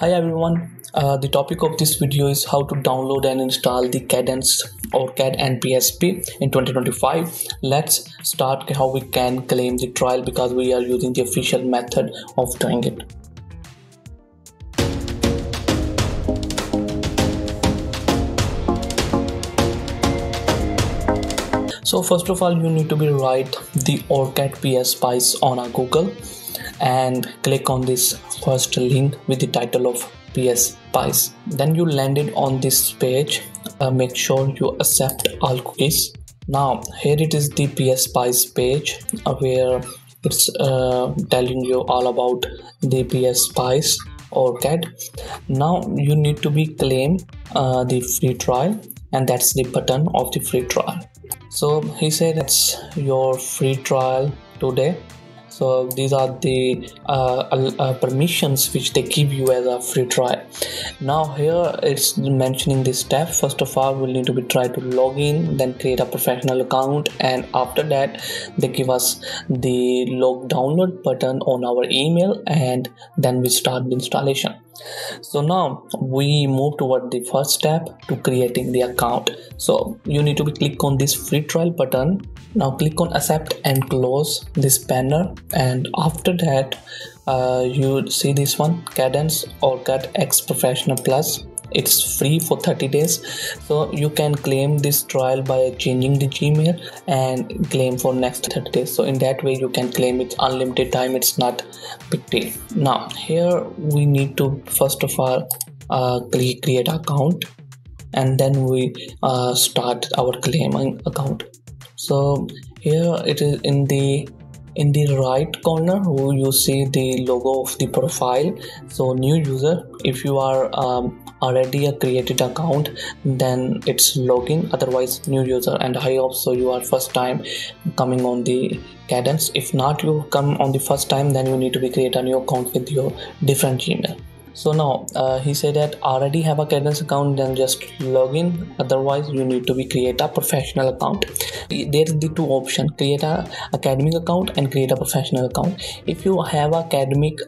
Hi everyone, the topic of this video is how to download and install the Cadence, OrCAD and PSP in 2025. Let's start how we can claim the trial because we are using the official method of doing it. So first of all, you need to write the OrCAD PSPy on Google and click on this first link with the title of PSPy. Then you landed on this page. Make sure you accept all cookies. Now here it is, the PSPy page where it's telling you all about the PSPy OrCAD. Now you need to be claim the free trial, and that's the button of the free trial. So he said that's your free trial today. So these are the permissions which they give you as a free trial. Now here it's mentioning this step. First of all, we'll need to be try to log in, then create a professional account, and after that they give us the log download button on our email, and then we start the installation. So now we move toward the first step to creating the account. So you need to click on this free trial button. Now click on accept and close this banner, and after that you see this one, Cadence OrCAD X Professional Plus. It's free for 30 days. So you can claim this trial by changing the Gmail and claim for next 30 days. So in that way you can claim it unlimited time. It's not big deal. Now here we need to first of all create account, and then we start our claiming account. So here it is in the right corner you see the logo of the profile. So new user, if you are already a created account, then it's login, otherwise new user. And I hope so you are first time coming on the Cadence. If not, you come on the first time, then you need to be create a new account with your different Gmail. So now he said that already have a Cadence account, then just log in, otherwise you need to be create a professional account. There's the two options, create a academic account and create a professional account. If you have academic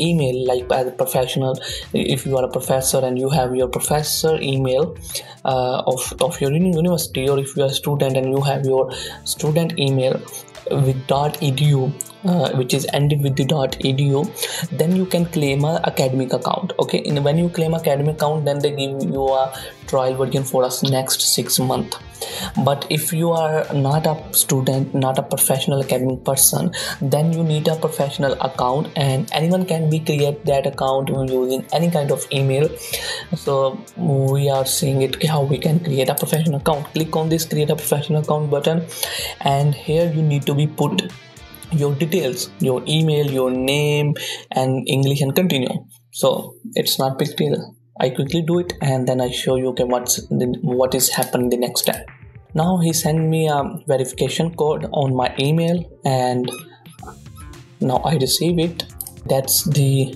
email, like as a professional, if you are a professor and you have your professor email of your university, or if you are a student and you have your student email with .edu, which is ended with the .edu, then you can claim an academic account. Okay, and when you claim academic account, then they give you a trial version for us next 6 months. But if you are not a student, not a professional academic person, then you need a professional account, and anyone can be create that account using any kind of email. So we are seeing it how we can create a professional account. Click on this create a professional account button, and here you need to be put your details, your email, your name, and English, and continue. So it's not big deal. I quickly do it, and then I show you okay what is happened the next time. Now he sent me a verification code on my email, and now I receive it. That's the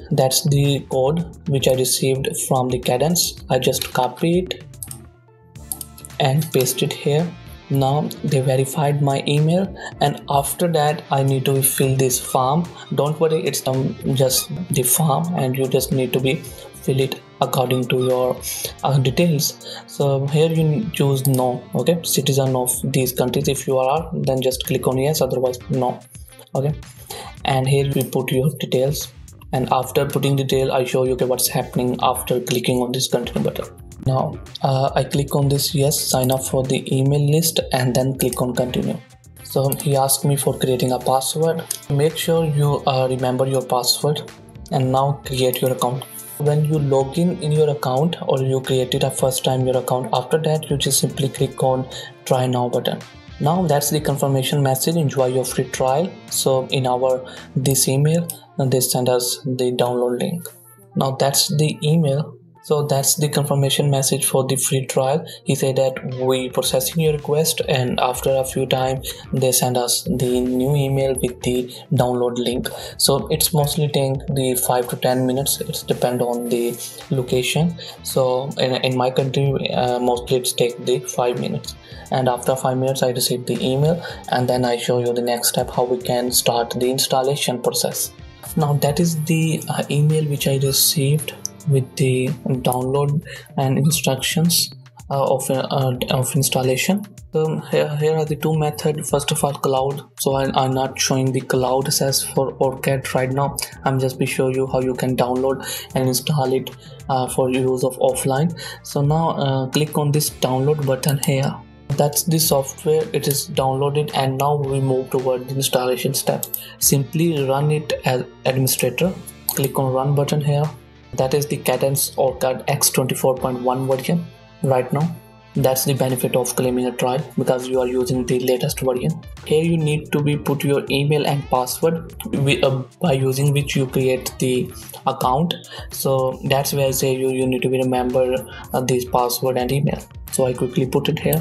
code which I received from the Cadence. I just copy it and paste it here. Now they verified my email, and after that I need to fill this form. Don't worry, it's just the form, and you just need to be fill it according to your details. So here you choose no, okay, citizen of these countries. If you are, then just click on yes, otherwise no. Okay, and here we put your details, and after putting detail I show you okay, what's happening after clicking on this continue button. Now I click on this yes, sign up for the email list, and then click on continue. So he asked me for creating a password. Make sure you remember your password, and now create your account. When you log in your account, or you created a first time your account, after that you just simply click on try now button. Now that's the confirmation message, enjoy your free trial. So in our this email, and they send us the download link. Now that's the email. So that's the confirmation message for the free trial. He said that we processing your request, and after a few time they send us the new email with the download link. So it's mostly take the 5 to 10 minutes. It's depend on the location. So in my country mostly it's take the 5 minutes, and after 5 minutes I receive the email, and then I show you the next step how we can start the installation process. Now that is the email which I received with the download and instructions of installation. Here are the two methods. First of all, cloud. So I'm not showing the cloud access for OrCAD right now. I'm just be show you how you can download and install it for use of offline. So now click on this download button here. That's the software. It is downloaded, and now we move toward the installation step. Simply run it as administrator. Click on run button here. That is the Cadence OrCAD X 24.1 version right now. That's the benefit of claiming a trial, because you are using the latest version. Here you need to be put your email and password by using which you create the account. So that's where I say you need to be remember this password and email. So I quickly put it here.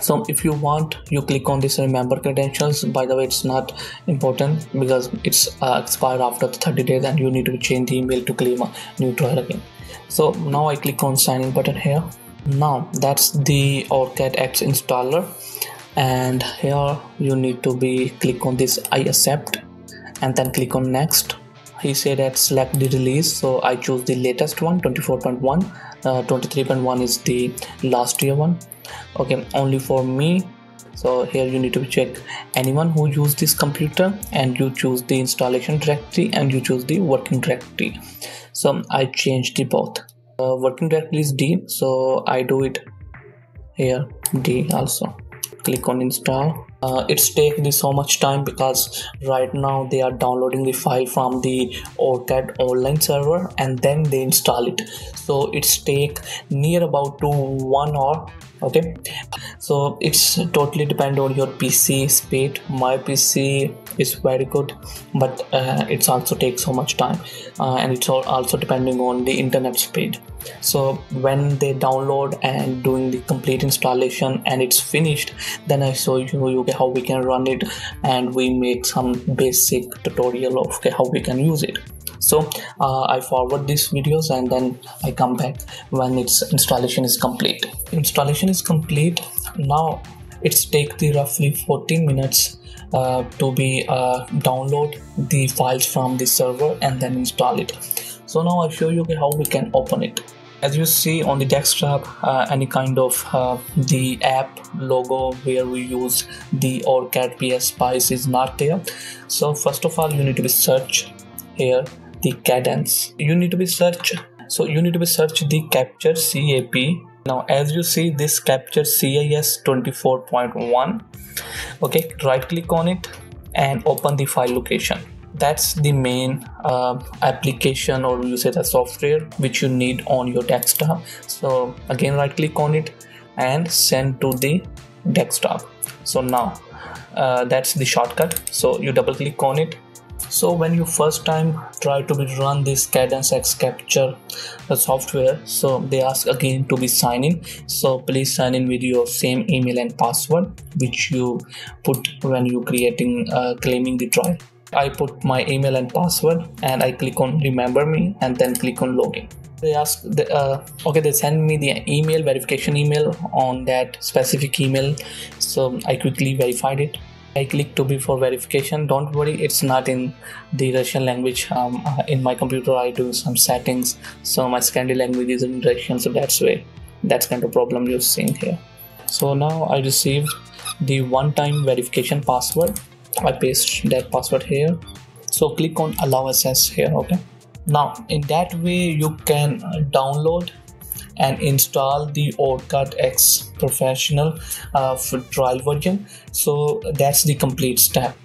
So if you want, you click on this remember credentials. By the way, it's not important because it's expired after 30 days and you need to change the email to claim a new trial again. So now I click on sign in button here. Now that's the OrCAD X installer, and here you need to be click on this I accept and then click on next. He said that select the release, so I choose the latest one, 24.1. 23.1 is the last year one. Okay, only for me. So here you need to check anyone who used this computer, and you choose the installation directory and you choose the working directory. So I changed the both. Working directory is D, so I do it here D also. Click on install. It's taking so much time because right now they are downloading the file from the OrCAD online server and then they install it. So it's take near about to 1 hour. Okay, so it's totally depend on your PC speed. My PC is very good, but it's also takes so much time, and it's also depending on the internet speed. So when they download and doing the complete installation and it's finished, then I show you how we can run it, and we make some basic tutorial of how we can use it. So I forward these videos and then I come back when its installation is complete. Now it's take the roughly 14 minutes to be download the files from the server and then install it. So now I'll show you how we can open it. As you see on the desktop, any kind of the app logo where we use the OrCAD PS Spice is not there. So first of all, you need to be search here the Cadence. You need to be search. So you need to be search the Capture CAP. Now as you see this Capture CIS 24.1. Okay, right click on it and open the file location. That's the main application, or you say the software which you need on your desktop. So again right click on it and send to the desktop. So now that's the shortcut. So you double click on it. So when you first time try to run this Cadence X Capture software, so they ask again to be sign in. So please sign in with your same email and password which you put when you creating claiming the trial. I put my email and password and I click on remember me and then click on login. They ask the, okay, they send me the email verification email on that specific email, so I quickly verified it. I click to be for verification. Don't worry, it's not in the Russian language. In my computer I do some settings, so my Scandi language is in Russian, so that's why that's kind of problem you're seeing here. So now I received the one-time verification password. I paste that password here, so click on allow access here. Okay, now in that way you can download and install the OrCAD X professional for trial version. So that's the complete step.